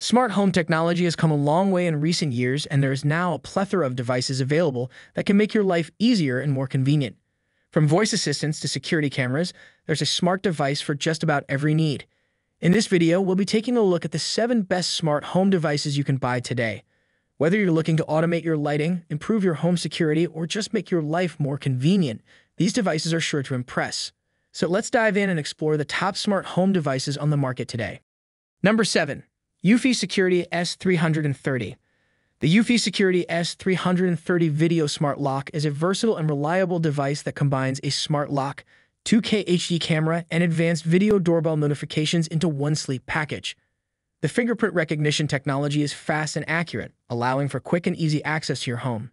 Smart home technology has come a long way in recent years, and there is now a plethora of devices available that can make your life easier and more convenient. From voice assistants to security cameras, there's a smart device for just about every need. In this video, we'll be taking a look at the 7 best smart home devices you can buy today. Whether you're looking to automate your lighting, improve your home security, or just make your life more convenient, these devices are sure to impress. So let's dive in and explore the top smart home devices on the market today. Number 7. Eufy Security S330. The Eufy Security S330 Video Smart Lock is a versatile and reliable device that combines a smart lock, 2K HD camera, and advanced video doorbell notifications into one sleek package. The fingerprint recognition technology is fast and accurate, allowing for quick and easy access to your home.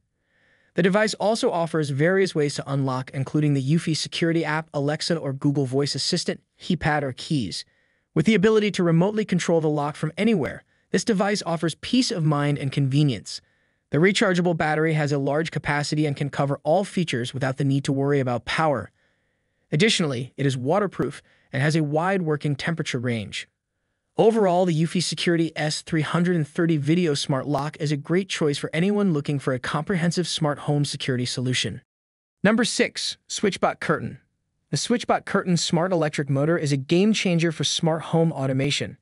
The device also offers various ways to unlock, including the Eufy Security app, Alexa or Google Voice Assistant, keypad or keys. With the ability to remotely control the lock from anywhere, this device offers peace of mind and convenience. The rechargeable battery has a large capacity and can cover all features without the need to worry about power. Additionally, it is waterproof and has a wide working temperature range. Overall, the Eufy Security S330 Video Smart Lock is a great choice for anyone looking for a comprehensive smart home security solution. Number 6. SwitchBot Curtain. The SwitchBot Curtain smart electric motor is a game-changer for smart home automation.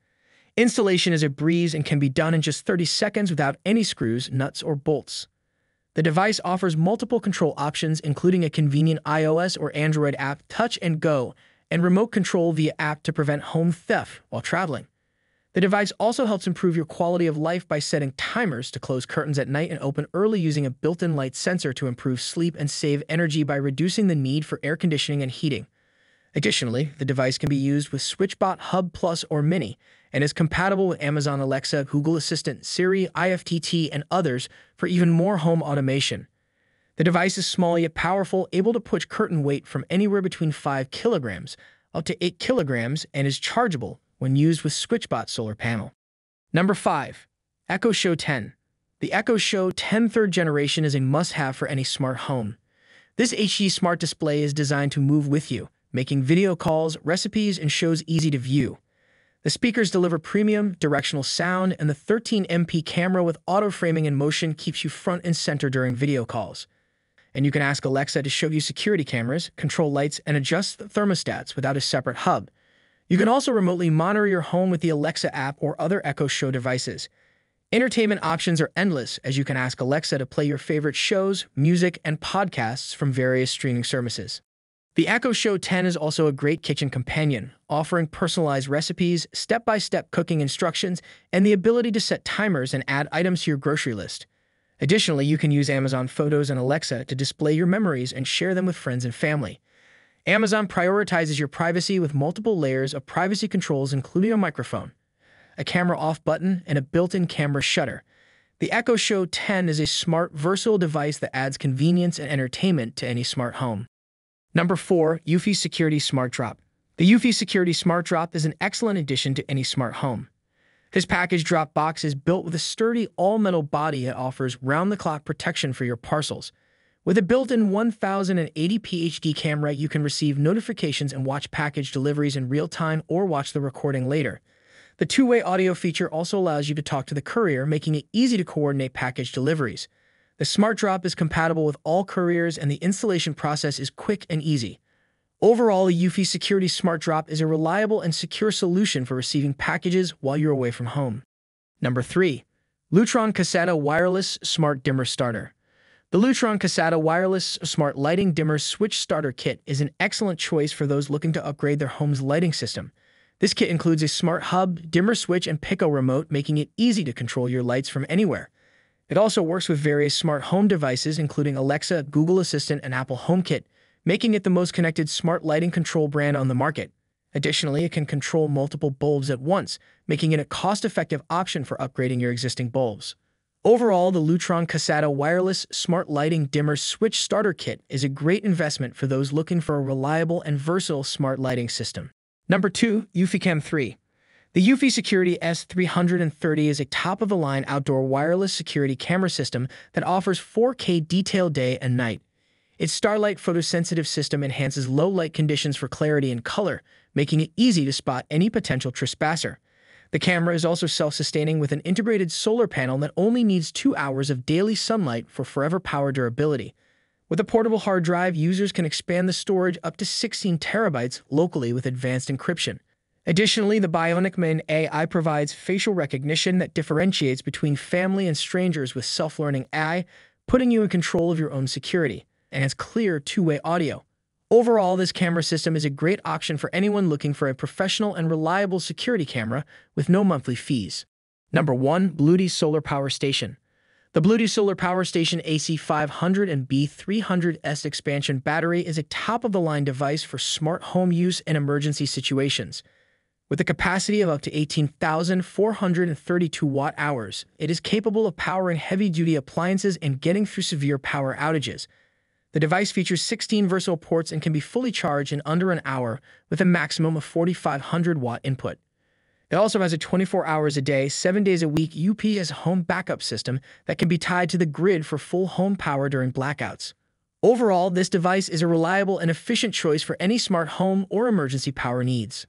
Installation is a breeze and can be done in just 30 seconds without any screws, nuts, or bolts. The device offers multiple control options, including a convenient iOS or Android app, touch and go, and remote control via app to prevent home theft while traveling. The device also helps improve your quality of life by setting timers to close curtains at night and open early using a built-in light sensor to improve sleep and save energy by reducing the need for air conditioning and heating. Additionally, the device can be used with SwitchBot Hub Plus or Mini, and is compatible with Amazon Alexa, Google Assistant, Siri, IFTTT, and others for even more home automation. The device is small yet powerful, able to push curtain weight from anywhere between 5 kilograms up to 8 kilograms, and is chargeable when used with SwitchBot solar panel. Number 5. Echo Show 10. The Echo Show 10 3rd generation is a must-have for any smart home. This HD smart display is designed to move with you, making video calls, recipes, and shows easy to view. The speakers deliver premium, directional sound, and the 13MP camera with auto-framing and motion keeps you front and center during video calls. And you can ask Alexa to show you security cameras, control lights, and adjust the thermostats without a separate hub. You can also remotely monitor your home with the Alexa app or other Echo Show devices. Entertainment options are endless, as you can ask Alexa to play your favorite shows, music, and podcasts from various streaming services. The Echo Show 10 is also a great kitchen companion, offering personalized recipes, step-by-step cooking instructions, and the ability to set timers and add items to your grocery list. Additionally, you can use Amazon Photos and Alexa to display your memories and share them with friends and family. Amazon prioritizes your privacy with multiple layers of privacy controls, including a microphone, a camera off button, and a built-in camera shutter. The Echo Show 10 is a smart, versatile device that adds convenience and entertainment to any smart home. Number 4. Eufy Security Smart Drop. The Eufy Security Smart Drop is an excellent addition to any smart home. This package drop box is built with a sturdy all-metal body that offers round-the-clock protection for your parcels. With a built-in 1080p HD camera, you can receive notifications and watch package deliveries in real time or watch the recording later. The two-way audio feature also allows you to talk to the courier, making it easy to coordinate package deliveries. The Smart Drop is compatible with all couriers, and the installation process is quick and easy. Overall, the Eufy Security Smart Drop is a reliable and secure solution for receiving packages while you're away from home. Number 3. Lutron Caséta Wireless Smart Dimmer Starter. The Lutron Caséta Wireless Smart Lighting Dimmer Switch Starter Kit is an excellent choice for those looking to upgrade their home's lighting system. This kit includes a smart hub, dimmer switch, and Pico remote, making it easy to control your lights from anywhere. It also works with various smart home devices, including Alexa, Google Assistant, and Apple HomeKit, making it the most connected smart lighting control brand on the market. Additionally, it can control multiple bulbs at once, making it a cost-effective option for upgrading your existing bulbs. Overall, the Lutron Caséta Wireless Smart Lighting Dimmer Switch Starter Kit is a great investment for those looking for a reliable and versatile smart lighting system. Number 2. EufyCam 3. The Eufy Security S330 is a top-of-the-line outdoor wireless security camera system that offers 4K detail day and night. Its starlight photosensitive system enhances low light conditions for clarity and color, making it easy to spot any potential trespasser. The camera is also self-sustaining with an integrated solar panel that only needs 2 hours of daily sunlight for forever power durability. With a portable hard drive, users can expand the storage up to 16 terabytes locally with advanced encryption. Additionally, the Bionic Man AI provides facial recognition that differentiates between family and strangers with self-learning AI, putting you in control of your own security, and has clear two-way audio. Overall, this camera system is a great option for anyone looking for a professional and reliable security camera with no monthly fees. Number 1. BLUETTI Solar Power Station. The BLUETTI Solar Power Station AC500 and B300S expansion battery is a top-of-the-line device for smart home use and emergency situations. With a capacity of up to 18,432 watt-hours, it is capable of powering heavy-duty appliances and getting through severe power outages. The device features 16 versatile ports and can be fully charged in under an hour with a maximum of 4,500 watt input. It also has a 24 hours a day, 7 days a week UPS home backup system that can be tied to the grid for full home power during blackouts. Overall, this device is a reliable and efficient choice for any smart home or emergency power needs.